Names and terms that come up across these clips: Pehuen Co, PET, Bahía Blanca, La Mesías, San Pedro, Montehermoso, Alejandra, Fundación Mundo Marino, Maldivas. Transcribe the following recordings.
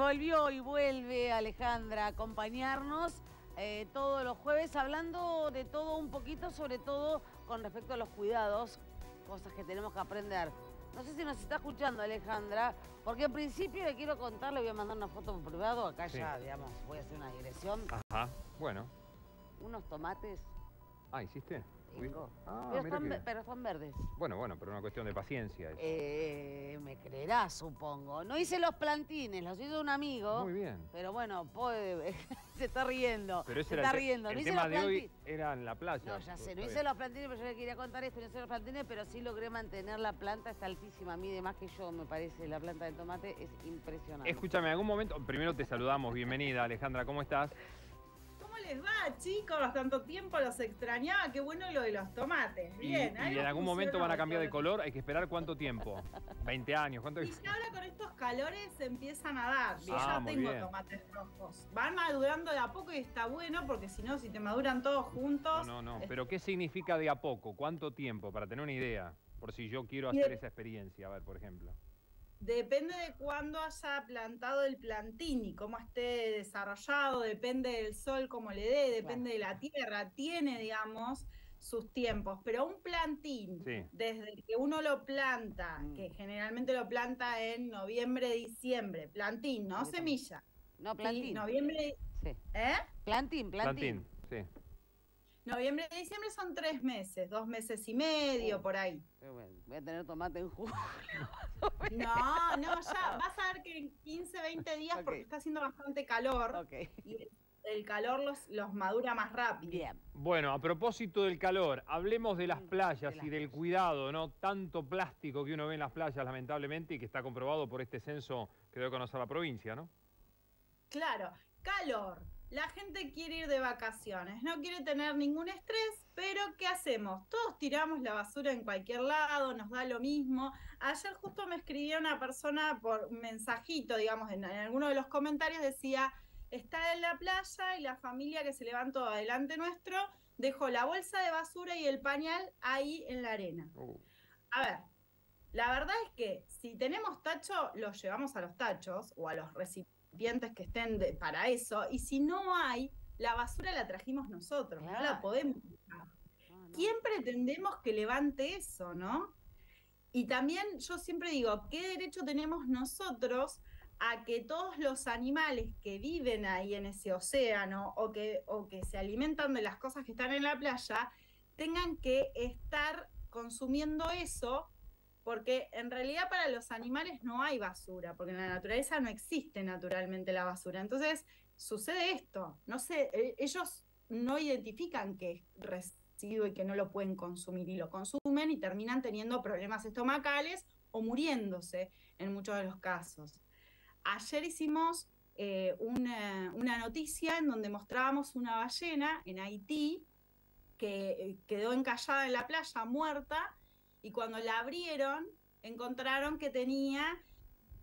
volvió y vuelve Alejandra a acompañarnos todos los jueves, hablando de todo un poquito, sobre todo con respecto a los cuidados, cosas que tenemos que aprender. No sé si nos está escuchando Alejandra, porque al principio le quiero contar, le voy a mandar una foto por privado, acá sí. Ya, digamos, voy a hacer una digresión. Ajá, bueno. Unos tomates. Ah, ¿hiciste? Ah, pero están verdes. Bueno, bueno, pero una cuestión de paciencia. Me creerás, supongo. No hice los plantines, los hizo un amigo. Muy bien. Pero bueno, puede... se está riendo. Pero se está riendo. El no tema hice los de hoy era en la playa. No, ya sé, no hice los plantines, pero yo le quería contar esto, no hice los plantines, pero sí logré mantener la planta, está altísima. A mí, de más que yo, me parece, la planta de tomate es impresionante. Escúchame, en algún momento, primero te saludamos, bienvenida Alejandra, ¿cómo estás? Les va, chicos, tanto tiempo los extrañaba, qué bueno lo de los tomates. Bien, y en algún momento van a cambiar de color, hay que esperar cuánto tiempo, 20 años, ¿cuánto? Y ahora con estos calores se empiezan a dar, yo ya tengo tomates rojos. Van madurando de a poco y está bueno porque si no, si te maduran todos juntos... No, no, no, pero ¿qué significa de a poco? ¿Cuánto tiempo? Para tener una idea, por si yo quiero hacer esa experiencia, a ver, por ejemplo. Depende de cuándo haya plantado el plantín y cómo esté desarrollado, depende del sol, cómo le dé, depende de la tierra, tiene, digamos, sus tiempos. Pero un plantín, desde que uno lo planta, que generalmente lo planta en noviembre, diciembre, plantín, no semilla. No, plantín. Sí, noviembre... Sí. ¿Eh? Plantín, plantín. Plantín, sí. Noviembre y diciembre son 3 meses, 2 meses y medio, por ahí. Voy a tener tomate en julio. No, no, ya vas a ver que en 15, 20 días, porque está haciendo bastante calor, y el calor los madura más rápido. Bien. Bueno, a propósito del calor, hablemos de las playas y del cuidado, ¿no? Tanto plástico que uno ve en las playas, lamentablemente, y que está comprobado por este censo que debe conocer la provincia, ¿no? Claro, calor. La gente quiere ir de vacaciones, no quiere tener ningún estrés, pero ¿qué hacemos? Todos tiramos la basura en cualquier lado, nos da lo mismo. Ayer justo me escribió una persona por un mensajito, digamos, en alguno de los comentarios decía, está en la playa y la familia que se levantó adelante nuestro dejó la bolsa de basura y el pañal ahí en la arena. A ver, la verdad es que si tenemos tacho, los llevamos a los tachos o a los recipientes que estén para eso, y si no hay, la basura la trajimos nosotros, no la podemos dejar. ¿Quién pretendemos que levante eso, no? Y también yo siempre digo, ¿qué derecho tenemos nosotros a que todos los animales que viven ahí en ese océano o que se alimentan de las cosas que están en la playa tengan que estar consumiendo eso? Porque en realidad para los animales no hay basura, porque en la naturaleza no existe naturalmente la basura. Entonces sucede esto, no sé, ellos no identifican que es residuo y que no lo pueden consumir y lo consumen y terminan teniendo problemas estomacales o muriéndose en muchos de los casos. Ayer hicimos una noticia en donde mostrábamos una ballena en Haití que quedó encallada en la playa, muerta, y cuando la abrieron, encontraron que tenía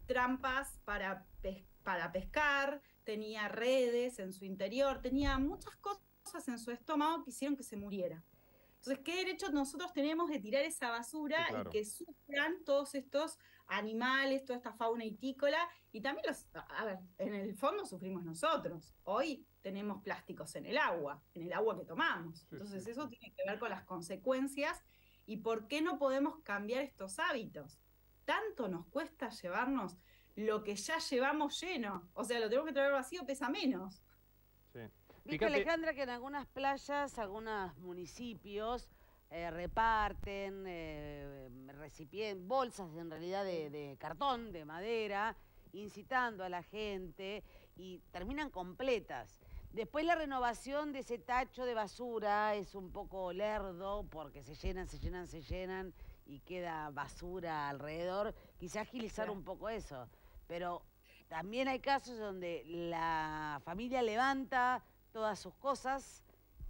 trampas para pescar, tenía redes en su interior, tenía muchas cosas en su estómago que hicieron que se muriera. Entonces, ¿qué derecho nosotros tenemos de tirar esa basura y que sufran todos estos animales, toda esta fauna itícola? Y también los, a ver, en el fondo sufrimos nosotros. Hoy tenemos plásticos en el agua que tomamos. Entonces, eso tiene que ver con las consecuencias. ¿Y por qué no podemos cambiar estos hábitos? Tanto nos cuesta llevarnos lo que ya llevamos lleno. O sea, lo tenemos que traer vacío, pesa menos. Sí. Viste, Alejandra, que en algunas playas, algunos municipios reparten recipientes, bolsas en realidad de cartón, de madera, incitando a la gente y terminan completas. Después la renovación de ese tacho de basura es un poco lerdo porque se llenan, se llenan, se llenan y queda basura alrededor. Quizá agilizar un poco eso, pero también hay casos donde la familia levanta todas sus cosas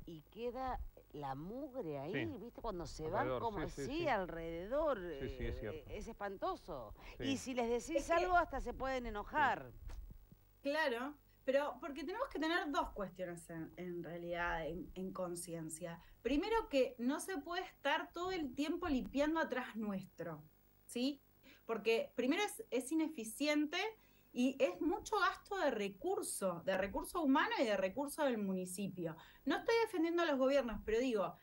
y queda la mugre ahí, ¿viste? Cuando se van como así alrededor, es espantoso. Sí. Y si les decís algo hasta se pueden enojar. Claro. Pero porque tenemos que tener dos cuestiones en realidad, en conciencia. Primero, que no se puede estar todo el tiempo limpiando atrás nuestro, ¿sí? Porque primero es ineficiente y es mucho gasto de recurso humano y de recurso del municipio. No estoy defendiendo a los gobiernos, pero digo,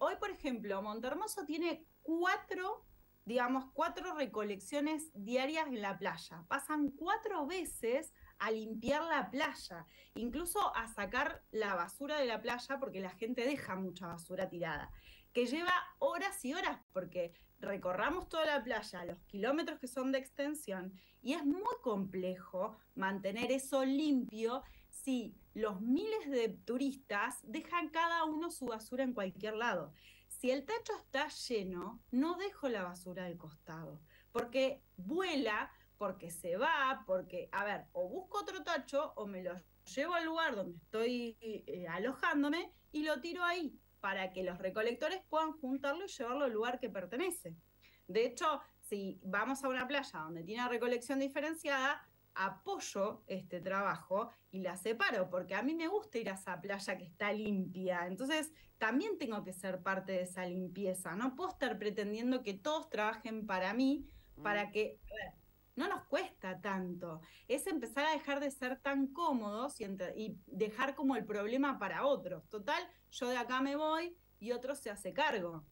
hoy, por ejemplo, Montehermoso tiene cuatro recolecciones diarias en la playa. Pasan 4 veces a limpiar la playa, incluso a sacar la basura de la playa, porque la gente deja mucha basura tirada, que lleva horas y horas, porque recorramos toda la playa, los kilómetros que son de extensión, y es muy complejo mantener eso limpio si los miles de turistas dejan cada uno su basura en cualquier lado. Si el tacho está lleno, no dejo la basura al costado, porque vuela, porque se va, porque, a ver, o busco otro tacho o me lo llevo al lugar donde estoy alojándome y lo tiro ahí, para que los recolectores puedan juntarlo y llevarlo al lugar que pertenece. De hecho, si vamos a una playa donde tiene recolección diferenciada, apoyo este trabajo y la separo, porque a mí me gusta ir a esa playa que está limpia. Entonces, también tengo que ser parte de esa limpieza. No puedo estar pretendiendo que todos trabajen para mí, para que... No nos cuesta tanto. Es empezar a dejar de ser tan cómodos y dejar como el problema para otros. Total, yo de acá me voy y otro se hace cargo,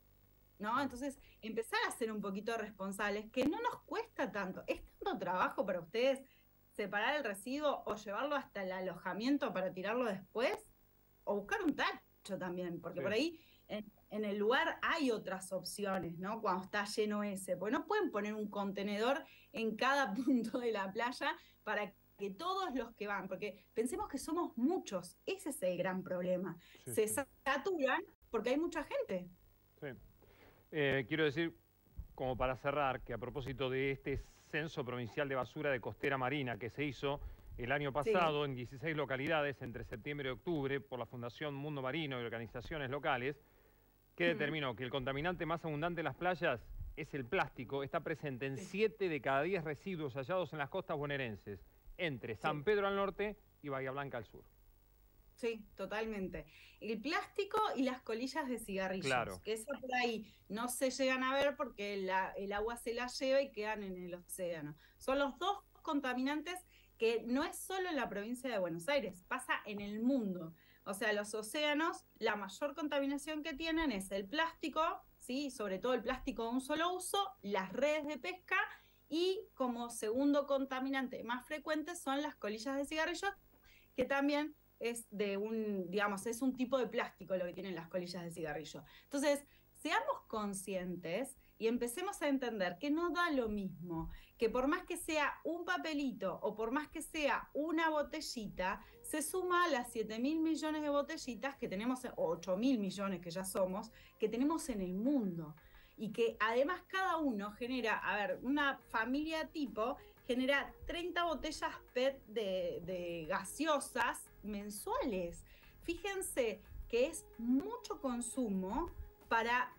¿no? Entonces, empezar a ser un poquito responsables, que no nos cuesta tanto. Es tanto trabajo para ustedes separar el residuo o llevarlo hasta el alojamiento para tirarlo después, o buscar un tacho también, porque sí, por ahí en el lugar hay otras opciones, ¿no? Cuando está lleno ese, porque no pueden poner un contenedor en cada punto de la playa para que todos los que van, porque pensemos que somos muchos, ese es el gran problema, sí, se saturan porque hay mucha gente. Sí. Quiero decir, como para cerrar, que a propósito de este censo provincial de basura de costera marina que se hizo el año pasado, sí, en 16 localidades entre septiembre y octubre por la Fundación Mundo Marino y organizaciones locales, que determinó que el contaminante más abundante en las playas es el plástico, está presente en 7 de cada 10 residuos hallados en las costas bonaerenses, entre San Pedro al norte y Bahía Blanca al sur. Sí, totalmente. El plástico y las colillas de cigarrillos, claro, que esas por ahí no se llegan a ver porque el agua se las lleva y quedan en el océano. Son los 2 contaminantes que no es solo en la provincia de Buenos Aires, pasa en el mundo. O sea, los océanos, la mayor contaminación que tienen es el plástico, ¿sí? Sobre todo el plástico de un solo uso, las redes de pesca, y como segundo contaminante más frecuente son las colillas de cigarrillos, que también es de un, digamos, es un tipo de plástico lo que tienen las colillas de cigarrillo. Entonces, seamos conscientes y empecemos a entender que no da lo mismo, que por más que sea un papelito o por más que sea una botellita, se suma a las 7.000 millones de botellitas que tenemos, o 8.000 millones que ya somos, que tenemos en el mundo. Y que además cada uno genera, a ver, una familia tipo genera 30 botellas PET de gaseosas mensuales. Fíjense que es mucho consumo para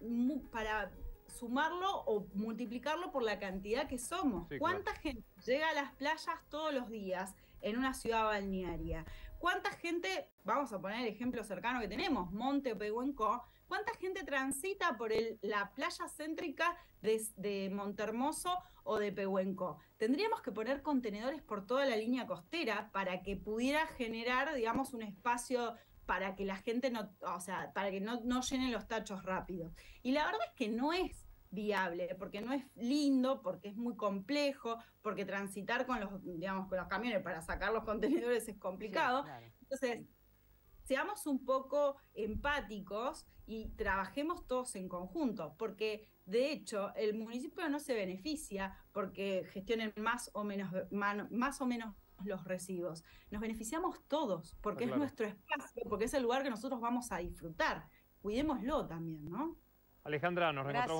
sumarlo o multiplicarlo por la cantidad que somos. Sí, ¿cuánta gente llega a las playas todos los días en una ciudad balnearia? ¿Cuánta gente, vamos a poner el ejemplo cercano que tenemos, Pehuen Co, cuánta gente transita por la playa céntrica de Montehermoso o de Pehuen Co? Tendríamos que poner contenedores por toda la línea costera para que pudiera generar, digamos, un espacio para que la gente no, o sea, para que no llenen los tachos rápido. Y la verdad es que no es viable, porque no es lindo, porque es muy complejo, porque transitar con los camiones para sacar los contenedores es complicado. Sí, claro. Entonces, seamos un poco empáticos y trabajemos todos en conjunto, porque de hecho el municipio no se beneficia porque gestionen más o menos los residuos. Nos beneficiamos todos, porque es nuestro espacio, porque es el lugar que nosotros vamos a disfrutar. Cuidémoslo también, ¿no? Alejandra, nos reencontramos.